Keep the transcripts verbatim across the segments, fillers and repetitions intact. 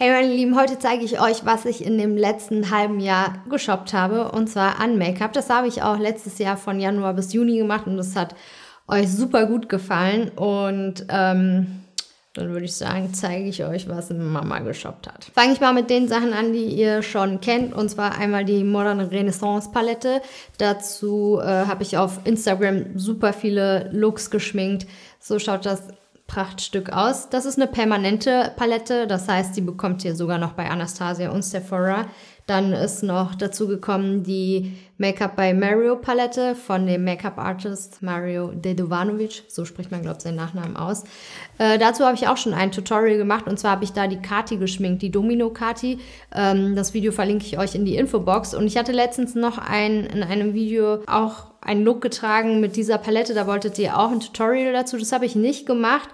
Hey meine Lieben, heute zeige ich euch, was ich in dem letzten halben Jahr geshoppt habe, und zwar an Make-up. Das habe ich auch letztes Jahr von Januar bis Juni gemacht und das hat euch super gut gefallen. Und ähm, dann würde ich sagen, zeige ich euch, was Mama geshoppt hat. Fange ich mal mit den Sachen an, die ihr schon kennt, und zwar einmal die Modern Renaissance Palette. Dazu äh, habe ich auf Instagram super viele Looks geschminkt. So schaut das Prachtstück aus. Das ist eine permanente Palette, das heißt, die bekommt ihr sogar noch bei Anastasia und Sephora. Dann ist noch dazu gekommen die Make-up by Mario Palette von dem Make-up-Artist Mario Dedovanovic. So spricht man, glaube ich, seinen Nachnamen aus. Äh, dazu habe ich auch schon ein Tutorial gemacht, und zwar habe ich da die Kati geschminkt, die Domino-Kati. Ähm, das Video verlinke ich euch in die Infobox. Und ich hatte letztens noch ein, in einem Video auch einen Look getragen mit dieser Palette. Da wolltet ihr auch ein Tutorial dazu. Das habe ich nicht gemacht,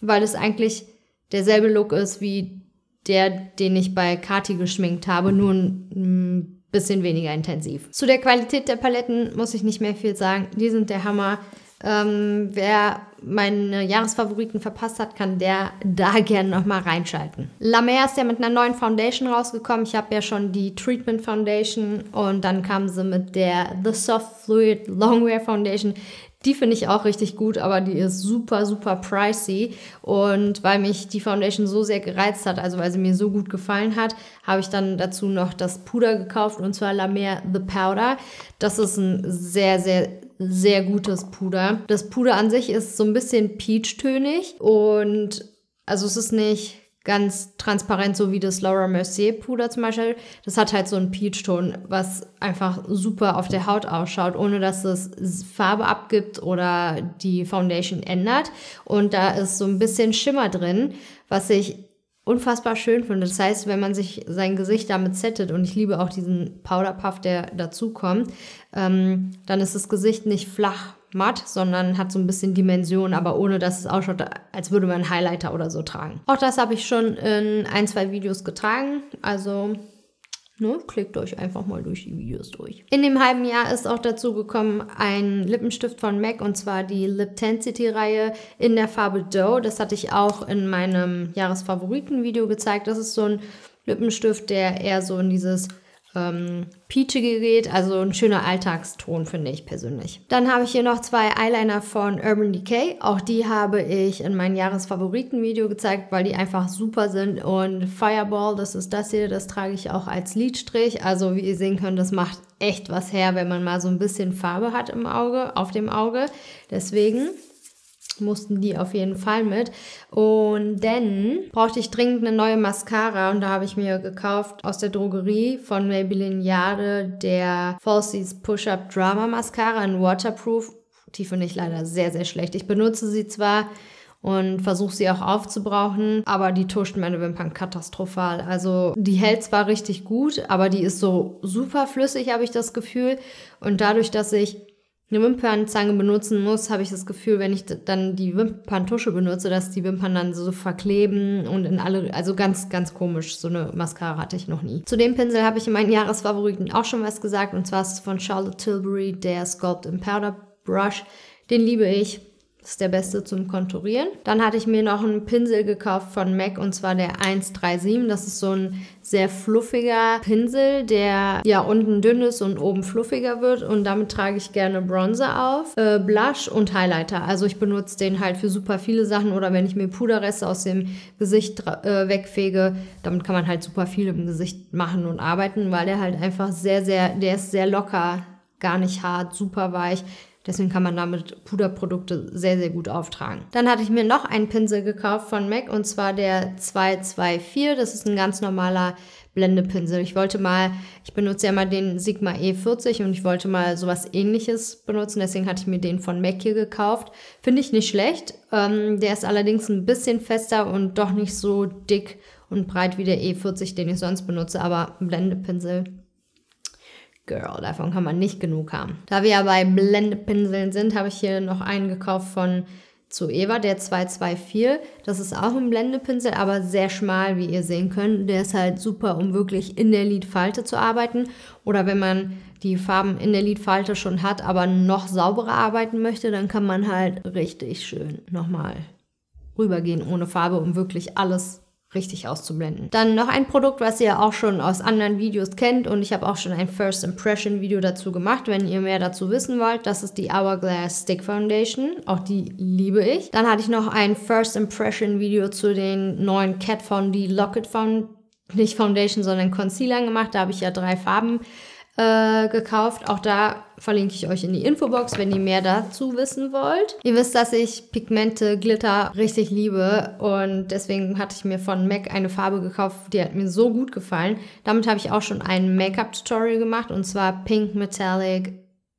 weil es eigentlich derselbe Look ist wie der, den ich bei Kati geschminkt habe, nur ein bisschen weniger intensiv. Zu der Qualität der Paletten muss ich nicht mehr viel sagen. Die sind der Hammer. Ähm, wer meine Jahresfavoriten verpasst hat, kann der da gerne nochmal reinschalten. La Mer ist ja mit einer neuen Foundation rausgekommen. Ich habe ja schon die Treatment Foundation und dann kam sie mit der The Soft Fluid Longwear Foundation. Die finde ich auch richtig gut, aber die ist super, super pricey. Und weil mich die Foundation so sehr gereizt hat, also weil sie mir so gut gefallen hat, habe ich dann dazu noch das Puder gekauft, und zwar La Mer The Powder. Das ist ein sehr, sehr sehr gutes Puder. Das Puder an sich ist so ein bisschen peachtönig und also es ist nicht ganz transparent, so wie das Laura Mercier Puder zum Beispiel. Das hat halt so einen Peachton, was einfach super auf der Haut ausschaut, ohne dass es Farbe abgibt oder die Foundation ändert. Und da ist so ein bisschen Schimmer drin, was ich unfassbar schön finde. Das heißt, wenn man sich sein Gesicht damit settet, und ich liebe auch diesen Powderpuff, der dazu kommt, ähm, dann ist das Gesicht nicht flach matt, sondern hat so ein bisschen Dimension, aber ohne, dass es ausschaut, als würde man einen Highlighter oder so tragen. Auch das habe ich schon in ein, zwei Videos getragen, also ne, klickt euch einfach mal durch die Videos durch. In dem halben Jahr ist auch dazu gekommen ein Lippenstift von MAC, und zwar die Liptensity-Reihe in der Farbe Doe. Das hatte ich auch in meinem Jahresfavoriten-Video gezeigt. Das ist so ein Lippenstift, der eher so in dieses ähm, Peachige geht. Also ein schöner Alltagston, finde ich persönlich. Dann habe ich hier noch zwei Eyeliner von Urban Decay. Auch die habe ich in meinem Jahresfavoriten-Video gezeigt, weil die einfach super sind. Und Fireball, das ist das hier, das trage ich auch als Lidstrich. Also wie ihr sehen könnt, das macht echt was her, wenn man mal so ein bisschen Farbe hat im Auge, auf dem Auge. Deswegen mussten die auf jeden Fall mit. Und dann brauchte ich dringend eine neue Mascara, und da habe ich mir gekauft aus der Drogerie von Maybelline Jade der Falsies Push-Up Drama Mascara in Waterproof. Die finde ich leider sehr, sehr schlecht. Ich benutze sie zwar und versuche sie auch aufzubrauchen, aber die tuscht meine Wimpern katastrophal. Also die hält zwar richtig gut, aber die ist so super flüssig, habe ich das Gefühl. Und dadurch, dass ich eine Wimpernzange benutzen muss, habe ich das Gefühl, wenn ich dann die Wimperntusche benutze, dass die Wimpern dann so verkleben und in alle, also ganz, ganz komisch. So eine Mascara hatte ich noch nie. Zu dem Pinsel habe ich in meinen Jahresfavoriten auch schon was gesagt, und zwar ist es von Charlotte Tilbury der Sculpt and Powder Brush. Den liebe ich. Ist der beste zum Konturieren. Dann hatte ich mir noch einen Pinsel gekauft von MAC, und zwar der eins drei sieben. Das ist so ein sehr fluffiger Pinsel, der ja unten dünn ist und oben fluffiger wird, und damit trage ich gerne Bronzer auf, äh, Blush und Highlighter. Also ich benutze den halt für super viele Sachen, oder wenn ich mir Puderreste aus dem Gesicht äh, wegfege, damit kann man halt super viel im Gesicht machen und arbeiten, weil der halt einfach sehr, sehr, der ist sehr locker, gar nicht hart, super weich. Deswegen kann man damit Puderprodukte sehr, sehr gut auftragen. Dann hatte ich mir noch einen Pinsel gekauft von MAC, und zwar der zwei zwei vier. Das ist ein ganz normaler Blendepinsel. Ich wollte mal, ich benutze ja mal den Sigma E vierzig, und ich wollte mal sowas Ähnliches benutzen. Deswegen hatte ich mir den von MAC hier gekauft. Finde ich nicht schlecht. Ähm, der ist allerdings ein bisschen fester und doch nicht so dick und breit wie der E vierzig, den ich sonst benutze. Aber ein Blendepinsel, girl, davon kann man nicht genug haben. Da wir ja bei Blendepinseln sind, habe ich hier noch einen gekauft von Zoeva, der zwei zwei vier. Das ist auch ein Blendepinsel, aber sehr schmal, wie ihr sehen könnt. Der ist halt super, um wirklich in der Lidfalte zu arbeiten. Oder wenn man die Farben in der Lidfalte schon hat, aber noch sauberer arbeiten möchte, dann kann man halt richtig schön nochmal rübergehen ohne Farbe, um wirklich alles richtig auszublenden. Dann noch ein Produkt, was ihr auch schon aus anderen Videos kennt, und ich habe auch schon ein First Impression Video dazu gemacht, wenn ihr mehr dazu wissen wollt. Das ist die Hourglass Stick Foundation, auch die liebe ich. Dann hatte ich noch ein First Impression Video zu den neuen Kat von D Locket Foundation, nicht Foundation, sondern Concealer gemacht. Da habe ich ja drei Farben Äh, gekauft. Auch da verlinke ich euch in die Infobox, wenn ihr mehr dazu wissen wollt. Ihr wisst, dass ich Pigmente, Glitter richtig liebe, und deswegen hatte ich mir von MAC eine Farbe gekauft, die hat mir so gut gefallen. Damit habe ich auch schon ein Make-up-Tutorial gemacht, und zwar Pink Metallic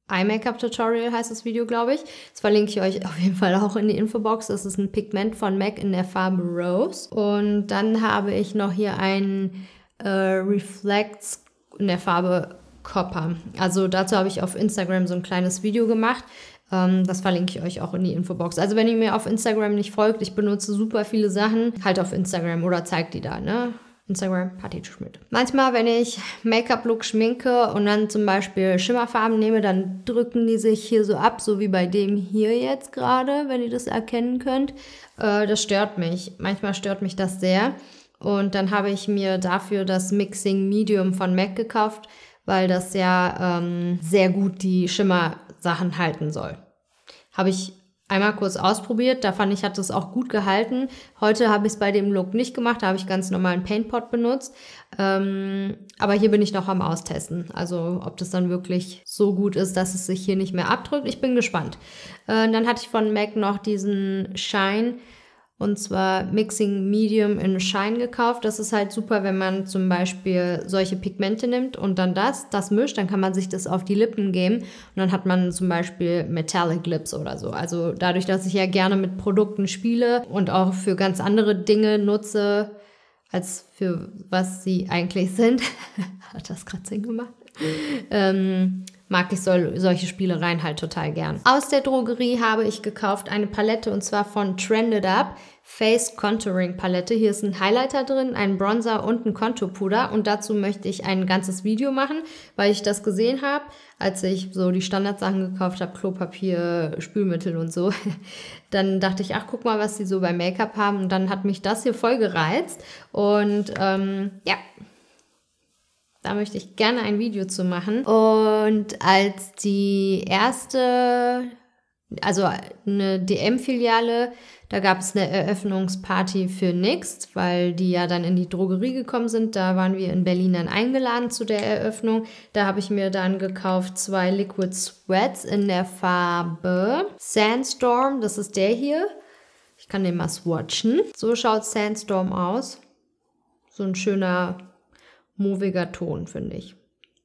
Eye Make-up Tutorial heißt das Video, glaube ich. Das verlinke ich euch auf jeden Fall auch in die Infobox. Das ist ein Pigment von MAC in der Farbe Rose. Und dann habe ich noch hier einen äh, Reflects in der Farbe Copper. Also dazu habe ich auf Instagram so ein kleines Video gemacht. Ähm, das verlinke ich euch auch in die Infobox. Also wenn ihr mir auf Instagram nicht folgt, ich benutze super viele Sachen halt auf Instagram oder zeigt die da, ne? Instagram, Hatice Schmidt. Manchmal, wenn ich Make-up-Look schminke und dann zum Beispiel Schimmerfarben nehme, dann drücken die sich hier so ab, so wie bei dem hier jetzt gerade, wenn ihr das erkennen könnt. Äh, das stört mich. Manchmal stört mich das sehr. Und dann habe ich mir dafür das Mixing Medium von MAC gekauft, weil das ja ähm, sehr gut die Schimmersachen halten soll. Habe ich einmal kurz ausprobiert, da fand ich, hat das auch gut gehalten. Heute habe ich es bei dem Look nicht gemacht, da habe ich ganz normalen Paintpot benutzt. Ähm, aber hier bin ich noch am Austesten, also ob das dann wirklich so gut ist, dass es sich hier nicht mehr abdrückt. Ich bin gespannt. Äh, dann hatte ich von MAC noch diesen Shine, und zwar Mixing Medium in Shine gekauft. Das ist halt super, wenn man zum Beispiel solche Pigmente nimmt und dann das, das mischt, dann kann man sich das auf die Lippen geben und dann hat man zum Beispiel Metallic Lips oder so. Also dadurch, dass ich ja gerne mit Produkten spiele und auch für ganz andere Dinge nutze, als für was sie eigentlich sind. Hat das gerade Sinn gemacht? ähm... mag ich sol solche Spielereien halt total gern. Aus der Drogerie habe ich gekauft eine Palette, und zwar von Trended Up, Face Contouring Palette. Hier ist ein Highlighter drin, ein Bronzer und ein Konturpuder, und dazu möchte ich ein ganzes Video machen, weil ich das gesehen habe, als ich so die Standardsachen gekauft habe, Klopapier, Spülmittel und so. Dann dachte ich, ach, guck mal, was die so bei Make-up haben, und dann hat mich das hier voll gereizt, und ähm, ja, da möchte ich gerne ein Video zu machen. Und als die erste, also eine D M-Filiale, da gab es eine Eröffnungsparty für N Y X, weil die ja dann in die Drogerie gekommen sind. Da waren wir in Berlin dann eingeladen zu der Eröffnung. Da habe ich mir dann gekauft zwei Liquid Sweats in der Farbe Sandstorm. Das ist der hier. Ich kann den mal swatchen. So schaut Sandstorm aus. So ein schöner mauviger Ton, finde ich.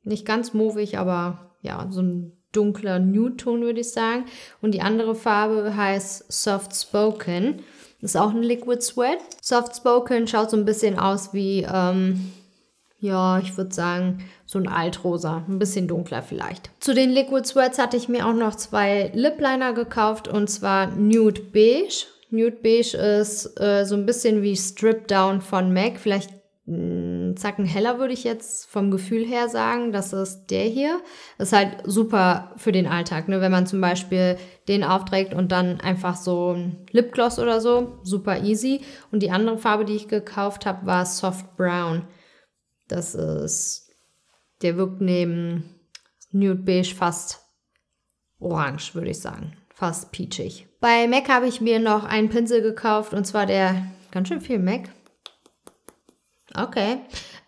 Nicht ganz mauvig, aber ja, so ein dunkler Nude-Ton, würde ich sagen. Und die andere Farbe heißt Soft Spoken. Ist auch ein Liquid Sweat. Soft Spoken schaut so ein bisschen aus wie, ähm, ja, ich würde sagen, so ein Altrosa. Ein bisschen dunkler vielleicht. Zu den Liquid Sweats hatte ich mir auch noch zwei Lip Liner gekauft, und zwar Nude Beige. Nude Beige ist äh, so ein bisschen wie Strip Down von MAC. Vielleicht einen Zacken heller, würde ich jetzt vom Gefühl her sagen. Das ist der hier. Das ist halt super für den Alltag, ne? Wenn man zum Beispiel den aufträgt und dann einfach so ein Lipgloss oder so. Super easy. Und die andere Farbe, die ich gekauft habe, war Soft Brown. Das ist, der wirkt neben Nude Beige fast orange, würde ich sagen. Fast peachig. Bei MAC habe ich mir noch einen Pinsel gekauft, und zwar der, ganz schön viel MAC. Okay,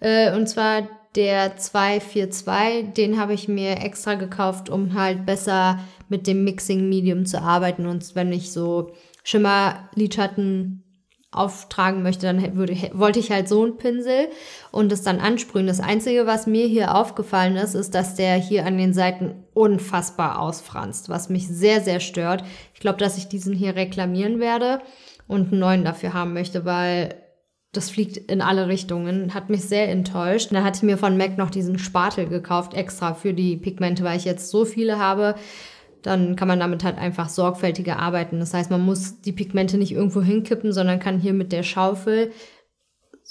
äh, und zwar der zwei vier zwei, den habe ich mir extra gekauft, um halt besser mit dem Mixing Medium zu arbeiten, und wenn ich so Schimmerlidschatten auftragen möchte, dann würde, wollte ich halt so einen Pinsel und das dann ansprühen. Das Einzige, was mir hier aufgefallen ist, ist, dass der hier an den Seiten unfassbar ausfranst, was mich sehr, sehr stört. Ich glaube, dass ich diesen hier reklamieren werde und einen neuen dafür haben möchte, weil das fliegt in alle Richtungen, hat mich sehr enttäuscht. Dann hatte ich mir von MAC noch diesen Spatel gekauft, extra für die Pigmente, weil ich jetzt so viele habe. Dann kann man damit halt einfach sorgfältiger arbeiten. Das heißt, man muss die Pigmente nicht irgendwo hinkippen, sondern kann hier mit der Schaufel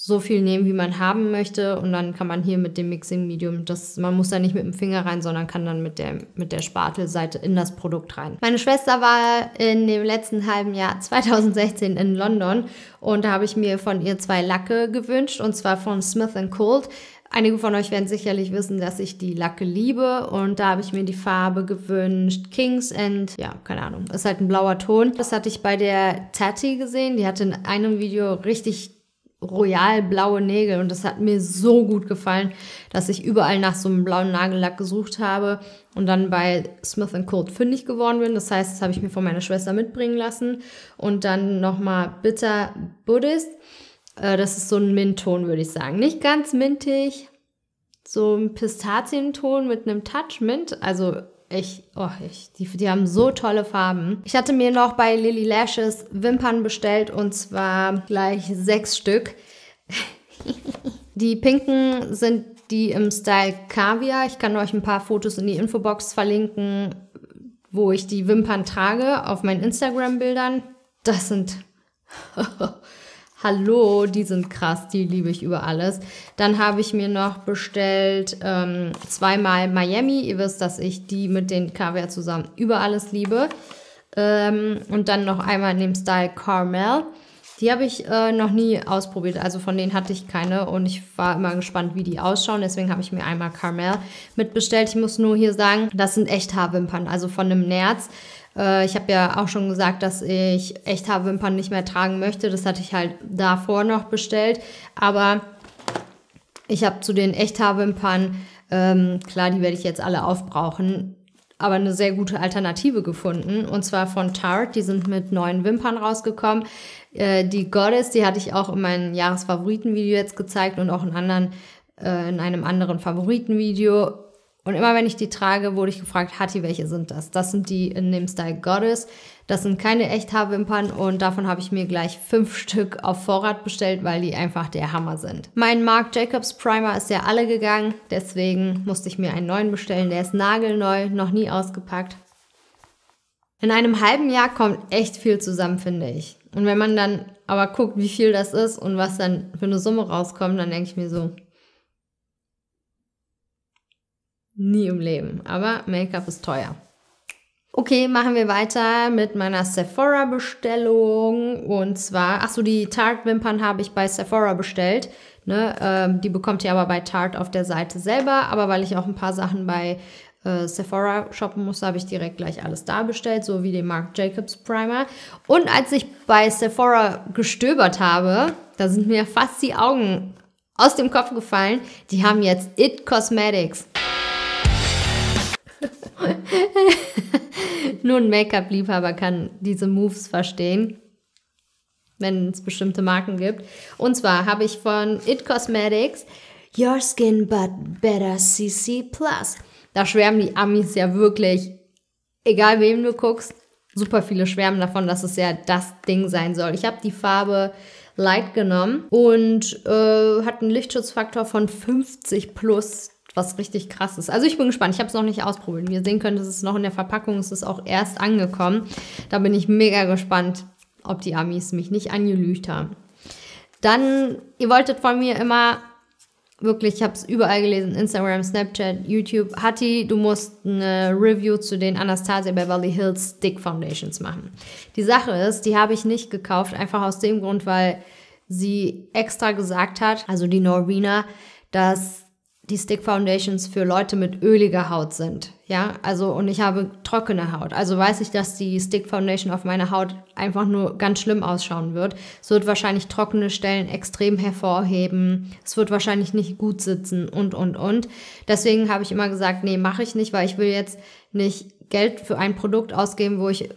so viel nehmen, wie man haben möchte, und dann kann man hier mit dem Mixing Medium, das, man muss da nicht mit dem Finger rein, sondern kann dann mit der, mit der Spatelseite in das Produkt rein. Meine Schwester war in dem letzten halben Jahr zweitausendsechzehn in London und da habe ich mir von ihr zwei Lacke gewünscht, und zwar von Smith and Cold. Einige von euch werden sicherlich wissen, dass ich die Lacke liebe, und da habe ich mir die Farbe gewünscht, Kings and, ja, keine Ahnung, ist halt ein blauer Ton. Das hatte ich bei der Tati gesehen, die hatte in einem Video richtig royal blaue Nägel und das hat mir so gut gefallen, dass ich überall nach so einem blauen Nagellack gesucht habe und dann bei Smith and Cold fündig geworden bin. Das heißt, das habe ich mir von meiner Schwester mitbringen lassen. Und dann nochmal Bitter Buddhist. Das ist so ein Mintton, würde ich sagen. Nicht ganz mintig, so ein Pistazienton mit einem Touch Mint. Also ich, oh, ich, die, die haben so tolle Farben. Ich hatte mir noch bei Lily Lashes Wimpern bestellt, und zwar gleich sechs Stück. Die pinken sind die im Style Kaviar. Ich kann euch ein paar Fotos in die Infobox verlinken, wo ich die Wimpern trage auf meinen Instagram-Bildern. Das sind... Hallo, die sind krass, die liebe ich über alles. Dann habe ich mir noch bestellt ähm, zweimal Miami. Ihr wisst, dass ich die mit den Kaviar zusammen über alles liebe. Ähm, und dann noch einmal in dem Style Caramel. Die habe ich äh, noch nie ausprobiert, also von denen hatte ich keine. Und ich war immer gespannt, wie die ausschauen. Deswegen habe ich mir einmal Caramel mitbestellt. Ich muss nur hier sagen, das sind echt Haarwimpern, also von einem Nerz. Ich habe ja auch schon gesagt, dass ich echt Haarwimpern nicht mehr tragen möchte. Das hatte ich halt davor noch bestellt. Aber ich habe zu den echt Haarwimpern, ähm, klar, die werde ich jetzt alle aufbrauchen, aber eine sehr gute Alternative gefunden. Und zwar von Tarte. Die sind mit neuen Wimpern rausgekommen. Äh, die Goddess, die hatte ich auch in meinem Jahresfavoritenvideo jetzt gezeigt und auch in, anderen, äh, in einem anderen Favoritenvideo. Und immer wenn ich die trage, wurde ich gefragt, Hatti, welche sind das? Das sind die in dem Style Goddess. Das sind keine Echthaarwimpern und davon habe ich mir gleich fünf Stück auf Vorrat bestellt, weil die einfach der Hammer sind. Mein Marc Jacobs Primer ist ja alle gegangen, deswegen musste ich mir einen neuen bestellen. Der ist nagelneu, noch nie ausgepackt. In einem halben Jahr kommt echt viel zusammen, finde ich. Und wenn man dann aber guckt, wie viel das ist und was dann für eine Summe rauskommt, dann denke ich mir so... Nie im Leben, aber Make-up ist teuer. Okay, machen wir weiter mit meiner Sephora-Bestellung. Und zwar, achso, die Tarte-Wimpern habe ich bei Sephora bestellt. Ne? Ähm, die bekommt ihr aber bei Tarte auf der Seite selber. Aber weil ich auch ein paar Sachen bei äh, Sephora shoppen musste, habe ich direkt gleich alles da bestellt, so wie den Marc Jacobs Primer. Und als ich bei Sephora gestöbert habe, da sind mir fast die Augen aus dem Kopf gefallen. Die haben jetzt It Cosmetics. Nur ein Make-up-Liebhaber kann diese Moves verstehen, wenn es bestimmte Marken gibt. Und zwar habe ich von It Cosmetics Your Skin But Better C C plus. Da schwärmen die Amis ja wirklich, egal wem du guckst, super viele schwärmen davon, dass es ja das Ding sein soll. Ich habe die Farbe Light genommen und äh, hat einen Lichtschutzfaktor von fünfzig plus. Was richtig krass ist. Also ich bin gespannt. Ich habe es noch nicht ausprobiert. Wie ihr sehen könnt, es ist noch in der Verpackung. Es ist auch erst angekommen. Da bin ich mega gespannt, ob die Amis mich nicht angelügt haben. Dann, ihr wolltet von mir immer, wirklich, ich habe es überall gelesen, Instagram, Snapchat, YouTube. Hatti, du musst eine Review zu den Anastasia Beverly Hills Stick Foundations machen. Die Sache ist, die habe ich nicht gekauft. Einfach aus dem Grund, weil sie extra gesagt hat, also die Norina, dass die Stick Foundations für Leute mit öliger Haut sind, ja, also und ich habe trockene Haut, also weiß ich, dass die Stick Foundation auf meiner Haut einfach nur ganz schlimm ausschauen wird. Es wird wahrscheinlich trockene Stellen extrem hervorheben, es wird wahrscheinlich nicht gut sitzen und, und, und. Deswegen habe ich immer gesagt, nee, mache ich nicht, weil ich will jetzt nicht Geld für ein Produkt ausgeben, wo ich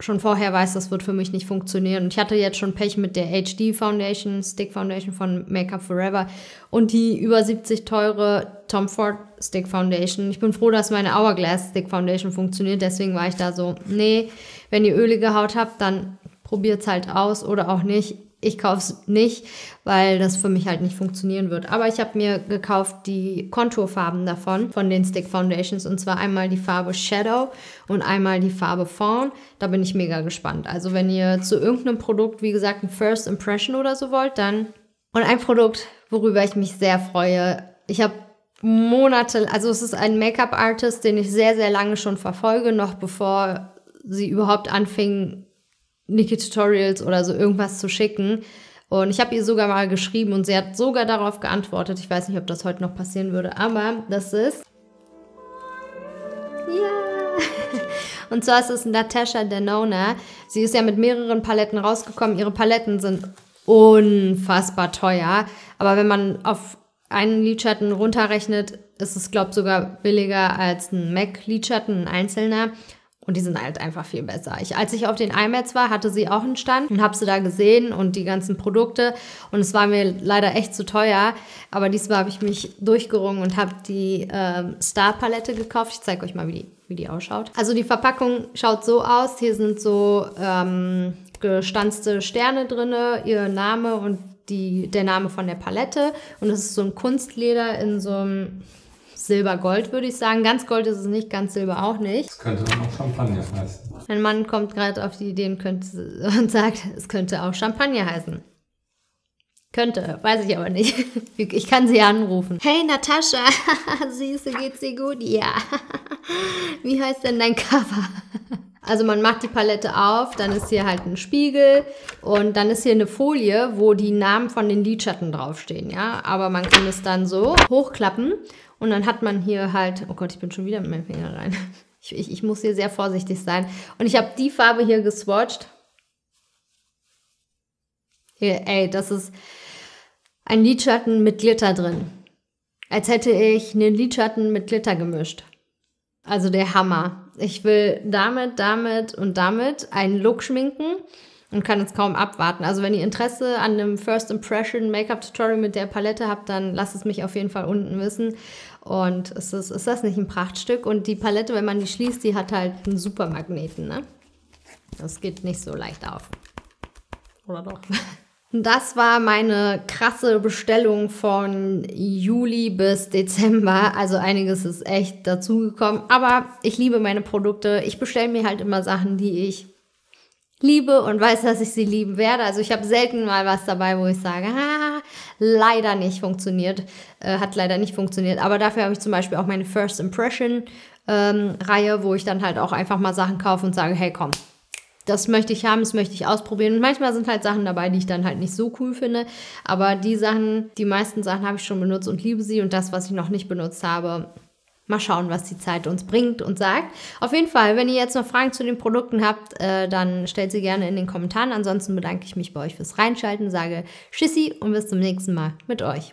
schon vorher weiß, das wird für mich nicht funktionieren. Und ich hatte jetzt schon Pech mit der H D Foundation, Stick Foundation von Make Up Forever und die über siebzig teure Tom Ford Stick Foundation. Ich bin froh, dass meine Hourglass Stick Foundation funktioniert, deswegen war ich da so, nee, wenn ihr ölige Haut habt, dann probiert's halt aus oder auch nicht. Ich kaufe es nicht, weil das für mich halt nicht funktionieren wird. Aber ich habe mir gekauft die Konturfarben davon, von den Stick Foundations. Und zwar einmal die Farbe Shadow und einmal die Farbe Fawn. Da bin ich mega gespannt. Also wenn ihr zu irgendeinem Produkt, wie gesagt, ein First Impression oder so wollt, dann Und ein Produkt, worüber ich mich sehr freue. Ich habe Monate, also es ist ein Make-up-Artist, den ich sehr, sehr lange schon verfolge, noch bevor sie überhaupt anfing, Niki-Tutorials oder so irgendwas zu schicken. Und ich habe ihr sogar mal geschrieben und sie hat sogar darauf geantwortet. Ich weiß nicht, ob das heute noch passieren würde, aber das ist... Ja! Und zwar ist es Natasha Denona. Sie ist ja mit mehreren Paletten rausgekommen. Ihre Paletten sind unfassbar teuer. Aber wenn man auf einen Lidschatten runterrechnet, ist es, glaube ich, sogar billiger als ein M A C-Lidschatten, ein einzelner. Und die sind halt einfach viel besser. Ich, als ich auf den I M A Ds war, hatte sie auch einen Stand und habe sie da gesehen und die ganzen Produkte. Und es war mir leider echt zu teuer. Aber diesmal habe ich mich durchgerungen und habe die ähm, Star-Palette gekauft. Ich zeige euch mal, wie die, wie die ausschaut. Also die Verpackung schaut so aus. Hier sind so ähm, gestanzte Sterne drin, ihr Name und die, der Name von der Palette. Und es ist so ein Kunstleder in so einem... Silbergold, würde ich sagen. Ganz Gold ist es nicht, ganz Silber auch nicht. Es könnte auch Champagner heißen. Mein Mann kommt gerade auf die Idee und, könnte, und sagt, es könnte auch Champagner heißen. Könnte, weiß ich aber nicht. Ich kann sie anrufen. Hey, Natascha, siehst du, geht's dir gut? Ja. Wie heißt denn dein Cover? Also man macht die Palette auf, dann ist hier halt ein Spiegel und dann ist hier eine Folie, wo die Namen von den Lidschatten draufstehen, ja. Aber man kann es dann so hochklappen und dann hat man hier halt, oh Gott, ich bin schon wieder mit meinem Finger rein. Ich, ich, ich muss hier sehr vorsichtig sein. Und ich habe die Farbe hier geswatcht. Hier, ey, das ist ein Lidschatten mit Glitter drin. Als hätte ich einen Lidschatten mit Glitter gemischt. Also der Hammer. Ich will damit, damit und damit einen Look schminken und kann es kaum abwarten. Also wenn ihr Interesse an einem First Impression Make-up Tutorial mit der Palette habt, dann lasst es mich auf jeden Fall unten wissen. Und ist das, ist das nicht ein Prachtstück? Und die Palette, wenn man die schließt, die hat halt einen super Magneten, ne? Das geht nicht so leicht auf. Oder doch? Das war meine krasse Bestellung von Juli bis Dezember. Also einiges ist echt dazugekommen. Aber ich liebe meine Produkte. Ich bestelle mir halt immer Sachen, die ich liebe und weiß, dass ich sie lieben werde. Also ich habe selten mal was dabei, wo ich sage, ah, leider nicht funktioniert. Äh, hat leider nicht funktioniert. Aber dafür habe ich zum Beispiel auch meine First Impression ähm, Reihe, wo ich dann halt auch einfach mal Sachen kaufe und sage, hey, komm. Das möchte ich haben, das möchte ich ausprobieren. Und manchmal sind halt Sachen dabei, die ich dann halt nicht so cool finde. Aber die Sachen, die meisten Sachen habe ich schon benutzt und liebe sie. Und das, was ich noch nicht benutzt habe, mal schauen, was die Zeit uns bringt und sagt. Auf jeden Fall, wenn ihr jetzt noch Fragen zu den Produkten habt, äh, dann stellt sie gerne in den Kommentaren. Ansonsten bedanke ich mich bei euch fürs Reinschalten, sage Tschüssi und bis zum nächsten Mal mit euch.